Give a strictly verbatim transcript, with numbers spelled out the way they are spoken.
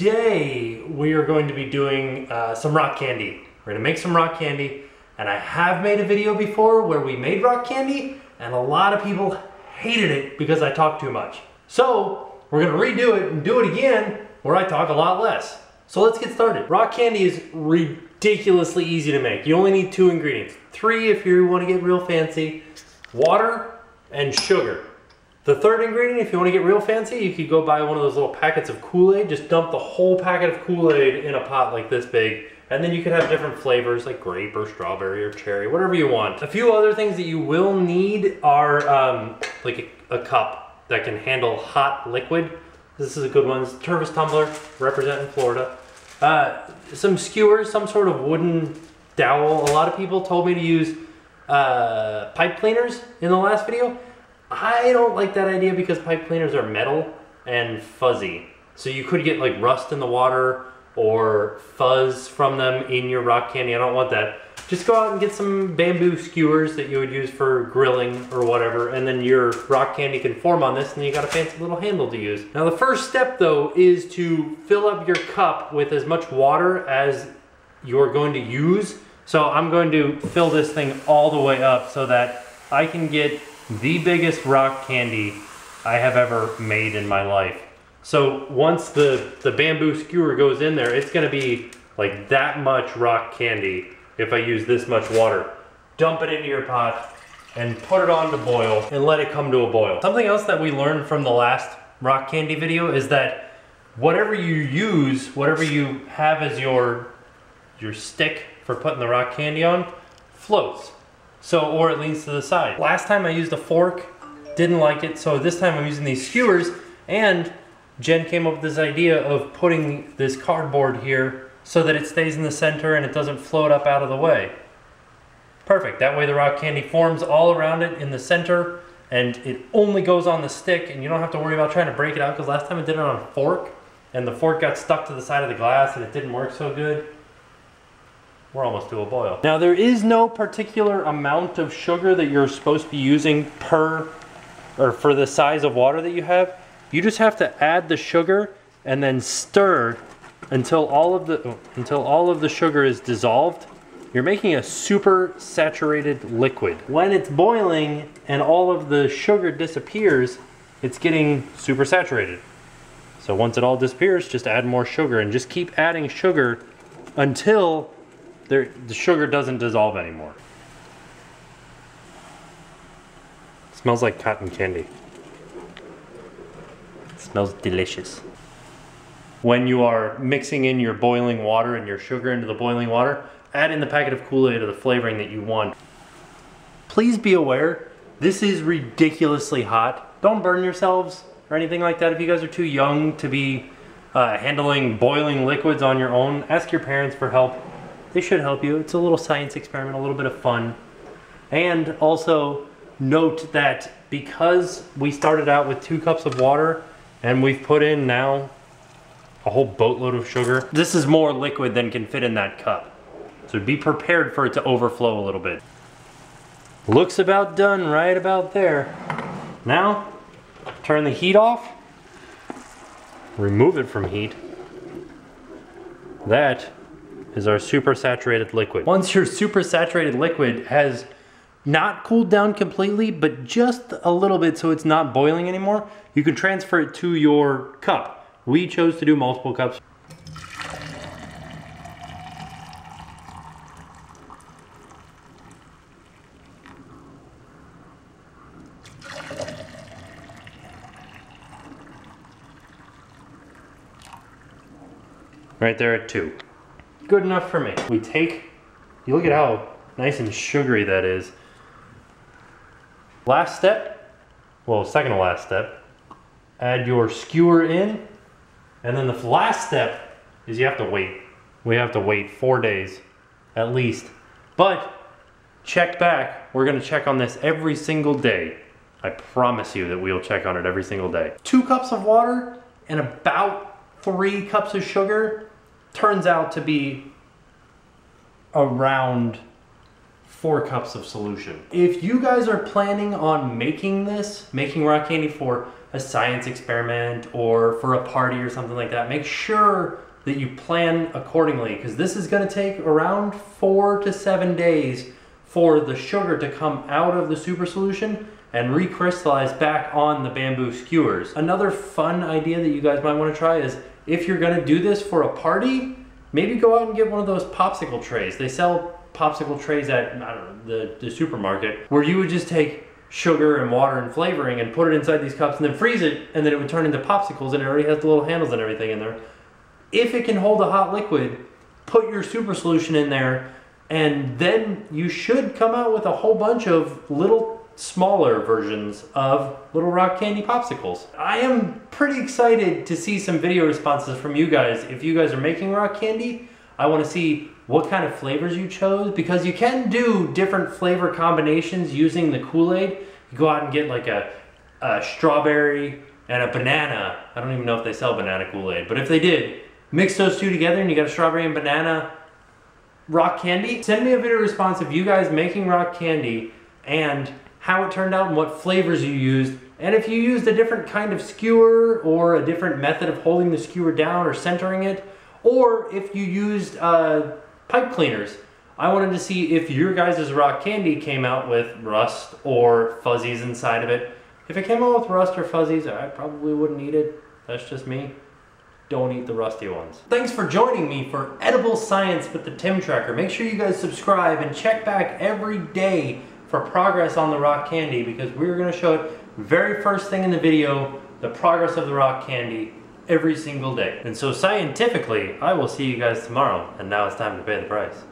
today we are going to be doing uh, some rock candy. We're gonna make some rock candy, and I have made a video before where we made rock candy, and a lot of people hated it because I talked too much. So we're gonna redo it and do it again where I talk a lot less. So let's get started. Rock candy is ridiculously easy to make. You only need two ingredients. Three if you want to get real fancy. Water and sugar. The third ingredient, if you want to get real fancy, you could go buy one of those little packets of Kool-Aid. Just dump the whole packet of Kool-Aid in a pot like this big, and then you could have different flavors like grape or strawberry or cherry, whatever you want. A few other things that you will need are um, like a, a cup that can handle hot liquid. This is a good one. It's a Tervis tumbler, representing Florida. Uh, some skewers, some sort of wooden dowel. A lot of people told me to use uh, pipe cleaners in the last video. I don't like that idea because pipe cleaners are metal and fuzzy. So you could get like rust in the water or fuzz from them in your rock candy. I don't want that. Just go out and get some bamboo skewers that you would use for grilling or whatever, and then your rock candy can form on this, and you got a fancy little handle to use. Now the first step though is to fill up your cup with as much water as you're going to use. So I'm going to fill this thing all the way up so that I can get the biggest rock candy I have ever made in my life. So once the, the bamboo skewer goes in there, it's gonna be like that much rock candy if I use this much water. Dump it into your pot and put it on to boil and let it come to a boil. Something else that we learned from the last rock candy video is that whatever you use, whatever you have as your, your stick for putting the rock candy on, floats. So, or it leans to the side. Last time I used a fork, didn't like it, so this time I'm using these skewers, and Jen came up with this idea of putting this cardboard here so that it stays in the center and it doesn't float up out of the way. Perfect, that way the rock candy forms all around it in the center and it only goes on the stick and you don't have to worry about trying to break it out, because last time I did it on a fork and the fork got stuck to the side of the glass and it didn't work so good. We're almost to a boil. Now there is no particular amount of sugar that you're supposed to be using per, or for the size of water that you have. You just have to add the sugar and then stir until all of the until all of the sugar is dissolved. You're making a super saturated liquid. When it's boiling and all of the sugar disappears, it's getting super saturated. So once it all disappears, just add more sugar and just keep adding sugar until there, the sugar doesn't dissolve anymore. It smells like cotton candy. It smells delicious. When you are mixing in your boiling water and your sugar into the boiling water, add in the packet of Kool-Aid or the flavoring that you want. Please be aware, this is ridiculously hot. Don't burn yourselves or anything like that. If you guys are too young to be uh, handling boiling liquids on your own, ask your parents for help. They should help you. It's a little science experiment, a little bit of fun. And also note that because we started out with two cups of water and we've put in now a whole boatload of sugar, this is more liquid than can fit in that cup. So be prepared for it to overflow a little bit. Looks about done right about there. Now, turn the heat off. Remove it from heat. That is our super saturated liquid. Once your super saturated liquid has not cooled down completely, but just a little bit so it's not boiling anymore, you can transfer it to your cup. We chose to do multiple cups. Right there at two. Good enough for me. We take, you look at how nice and sugary that is. Last step, well, second to last step, add your skewer in. And then the last step is you have to wait. We have to wait four days at least. But check back. We're gonna check on this every single day. I promise you that we'll check on it every single day. Two cups of water and about three cups of sugar turns out to be around four cups of solution. If you guys are planning on making this, making rock candy for a science experiment or for a party or something like that, make sure that you plan accordingly, because this is gonna take around four to seven days for the sugar to come out of the super solution and recrystallize back on the bamboo skewers. Another fun idea that you guys might wanna try is, if you're gonna do this for a party, maybe go out and get one of those popsicle trays. They sell popsicle trays at, I don't know, the, the supermarket, where you would just take sugar and water and flavoring and put it inside these cups and then freeze it, and then it would turn into popsicles, and it already has the little handles and everything in there. If it can hold a hot liquid, put your super solution in there, and then you should come out with a whole bunch of little smaller versions of Little Rock Candy popsicles. I am pretty excited to see some video responses from you guys. If you guys are making rock candy, I want to see what kind of flavors you chose, because you can do different flavor combinations using the Kool-Aid. You go out and get like a, a strawberry and a banana. I don't even know if they sell banana Kool-Aid, but if they did, mix those two together and you got a strawberry and banana rock candy. Send me a video response of you guys making rock candy and how it turned out and what flavors you used, and if you used a different kind of skewer or a different method of holding the skewer down or centering it, or if you used uh, pipe cleaners. I wanted to see if your guys' rock candy came out with rust or fuzzies inside of it. If it came out with rust or fuzzies, I probably wouldn't eat it. That's just me. Don't eat the rusty ones. Thanks for joining me for Edible Science with the Tim Tracker. Make sure you guys subscribe and check back every day for progress on the rock candy, because we're gonna show it very first thing in the video, the progress of the rock candy every single day. And so scientifically, I will see you guys tomorrow, and now it's time to pay the price.